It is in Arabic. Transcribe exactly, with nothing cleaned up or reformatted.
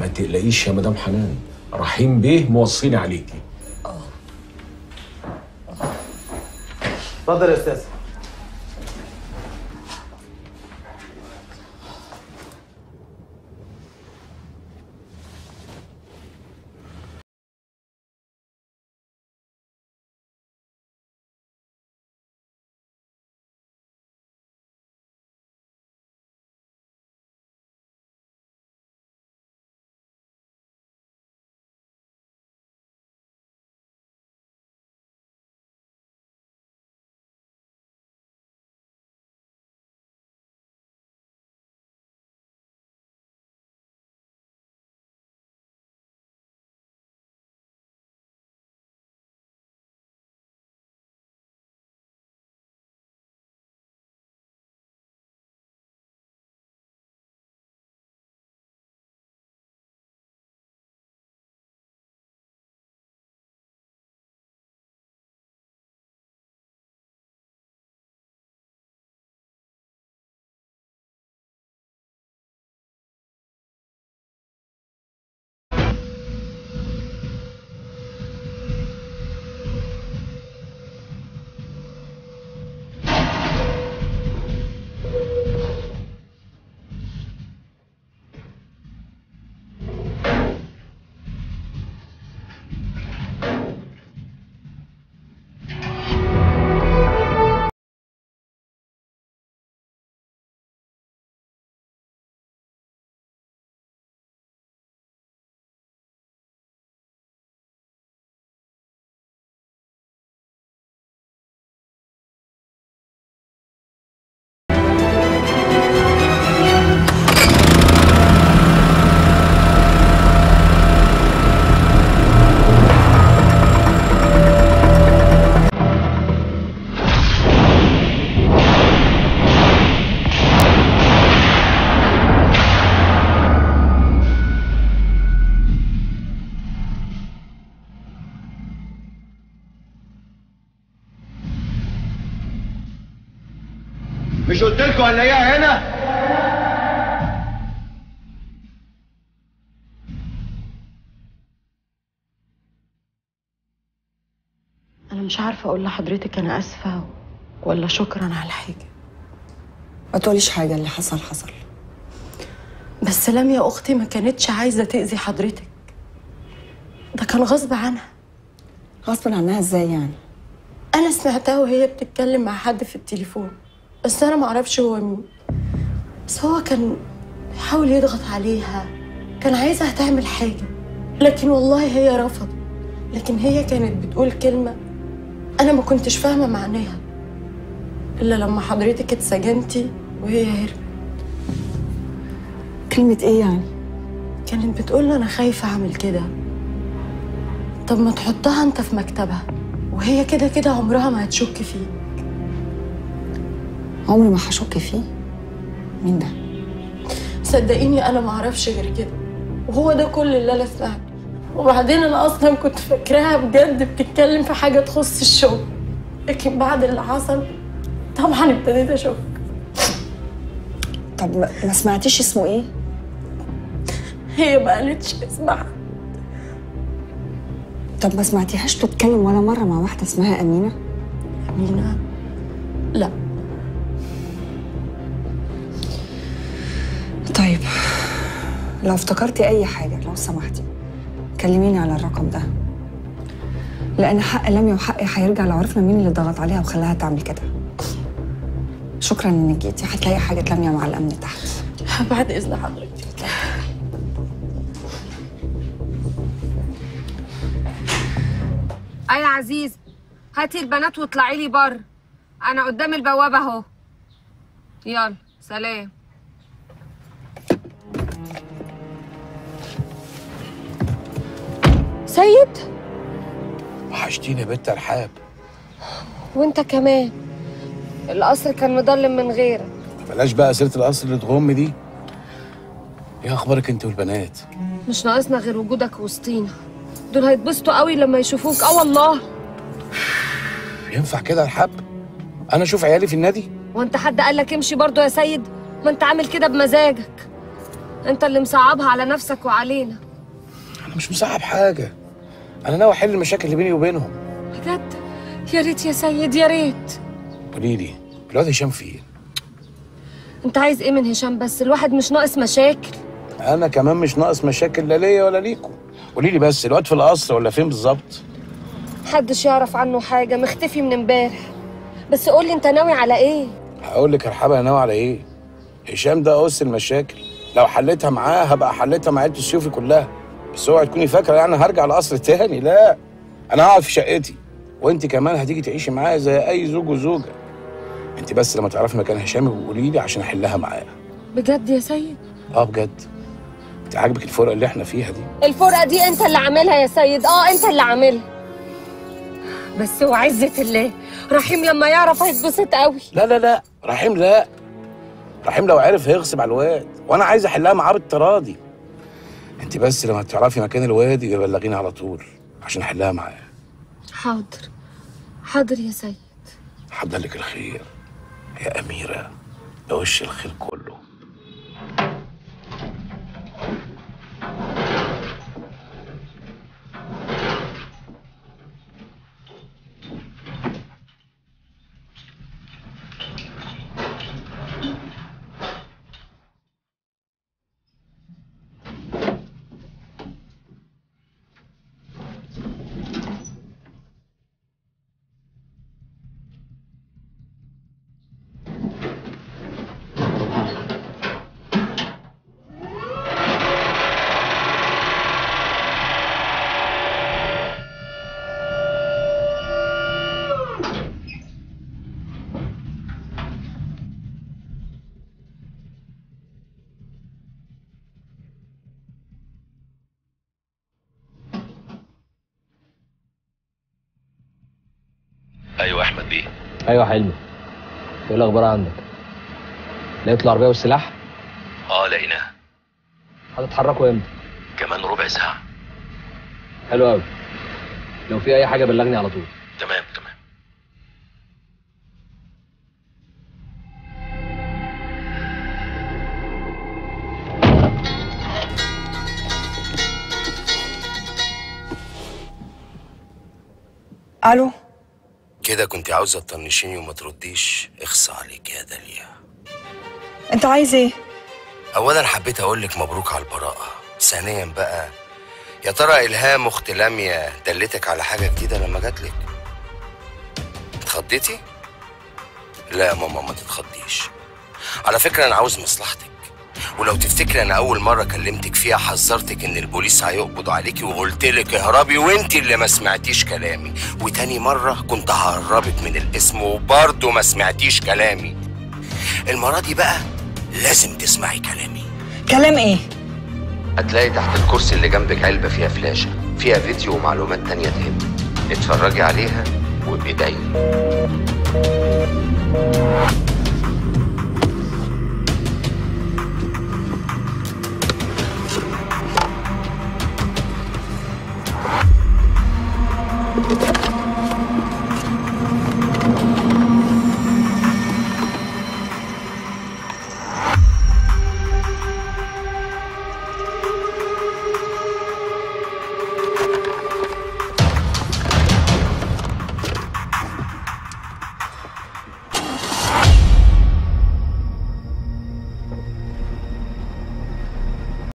ما تقلقيش يا مدام حنان، رحيم بيه موصيني عليكي. اه اتفضل يا استاذ. مش قلت لكم هنلاقيها هنا؟ أنا مش عارفة أقول لحضرتك أنا آسفة ولا شكرا على حاجة. ما تقوليش حاجة، اللي حصل حصل. بس لم يا أختي ما كانتش عايزة تأذي حضرتك. ده كان غصب عنها. غصب عنها إزاي يعني؟ أنا سمعتها وهي بتتكلم مع حد في التليفون. بس أنا معرفش هو مين، بس هو كان بيحاول يضغط عليها، كان عايزها تعمل حاجة، لكن والله هي رفضت. لكن هي كانت بتقول كلمة أنا ما كنتش فاهمة معناها إلا لما حضرتك اتسجنتي وهي هربت. كلمة إيه يعني؟ كانت بتقول أنا خايفة أعمل كده. طب ما تحطها أنت في مكتبها، وهي كده كده عمرها ما هتشك فيه. عمري ما هشك فيه؟ مين ده؟ صدقيني انا ما اعرفش غير كده، وهو ده كل اللي انا سمعته. وبعدين انا اصلا كنت فاكراها بجد بتتكلم في حاجه تخص الشغل، لكن بعد اللي حصل طبعا ابتديت اشك. طب ما سمعتيش اسمه ايه؟ هي ما قالتش اسمها. طب ما سمعتيهاش تتكلم ولا مره مع واحده اسمها امينه؟ امينه؟ لا. طيب لو افتكرتي أي حاجة لو سمحتي كلميني على الرقم ده، لأن حق لميا وحقي هيرجع لو عرفنا مين اللي ضغط عليها وخلاها تعمل كده. شكرا إنك جيتي، هتلاقي حاجة لميا مع الأمن تحت. بعد إذن حضرتك. أي عزيز، هاتي البنات واطلعي لي بره، أنا قدام البوابة أهو. يلا سلام. سيد؟ وحشتيني يا بنت رحاب. وانت كمان، القصر كان مضلم من غيرك. بلاش بقى سيره القصر اللي تغم دي. ايه اخبارك انت والبنات؟ مش ناقصنا غير وجودك وسطينا، دول هيتبسطوا قوي لما يشوفوك. اه والله. ينفع كده يا رحاب؟ انا اشوف عيالي في النادي؟ وانت حد قال لك امشي برضه يا سيد؟ ما انت عامل كده بمزاجك. انت اللي مصعبها على نفسك وعلينا. انا مش مصعب حاجه، انا ناوي احل المشاكل اللي بيني وبينهم بجد. يا ريت يا سيد يا ريت. قولي لي الواد هشام فين؟ انت عايز ايه من هشام؟ بس الواحد مش ناقص مشاكل. انا كمان مش ناقص مشاكل، لا ليا ولا ليكم. قولي لي بس الواد في القصر ولا فين بالظبط؟ محدش يعرف عنه حاجه، مختفي من امبارح. بس قول لي انت ناوي على ايه؟ هقول لك يا رحابه انا ناوي على ايه. هشام ده قص المشاكل، لو حليتها معاه هبقى حليتها مع عيلة السيوفي كلها. بس اوعي تكوني فاكره يعني هرجع القصر تاني، لا انا هقعد في شقتي، وانت كمان هتيجي تعيشي معايا زي اي زوج وزوجه. انت بس لما تعرفي مكان هشام قولي لي عشان احلها معاه. بجد يا سيد؟ اه بجد. انت عاجبك الفرقه اللي احنا فيها دي؟ الفرقه دي انت اللي عاملها يا سيد، اه انت اللي عاملها. بس وعزه الله رحيم لما يعرف هيتبسط قوي. لا لا لا رحيم، لا رحيم لو عرف هيغصب على الواد، وانا عايز احلها معاه بالتراضي. انت بس لما تعرفي مكان الواد يبقى بلغيني على طول عشان احلها معاه. حاضر حاضر يا سيد. حضرلك الخير يا أميرة، يا وش الخير كله. ايوه احمد بيه. ايوه حلمي، ايه الاخبار عندك؟ لقيت العربيه والسلاح؟ اه لقيناها. هتتحركوا امتى؟ كمان ربع ساعه. حلو قوي، لو في اي حاجه بلغني على طول. تمام تمام. الو كده كنت عاوزه تطنشيني وما ترديش، اخصى عليك يا داليا. انت عايز ايه؟ اولا حبيت اقولك مبروك على البراءه، ثانيا بقى يا ترى الهام اخت لميا دلتك على حاجه جديده لما جاتلك؟ اتخضيتي؟ لا يا ماما ما تتخضيش، على فكره انا عاوز مصلحتك. ولو تفتكري انا اول مره كلمتك فيها حذرتك ان البوليس هيقبض عليكي وقلتلك اهربي وانت اللي ما سمعتيش كلامي، وتاني مره كنت ههربك من الاسم وبرضه ما سمعتيش كلامي. المره دي بقى لازم تسمعي كلامي. كلام ايه؟ هتلاقي تحت الكرسي اللي جنبك علبه فيها فلاشه فيها فيديو ومعلومات تانيه تهمك، اتفرجي عليها وبايديا.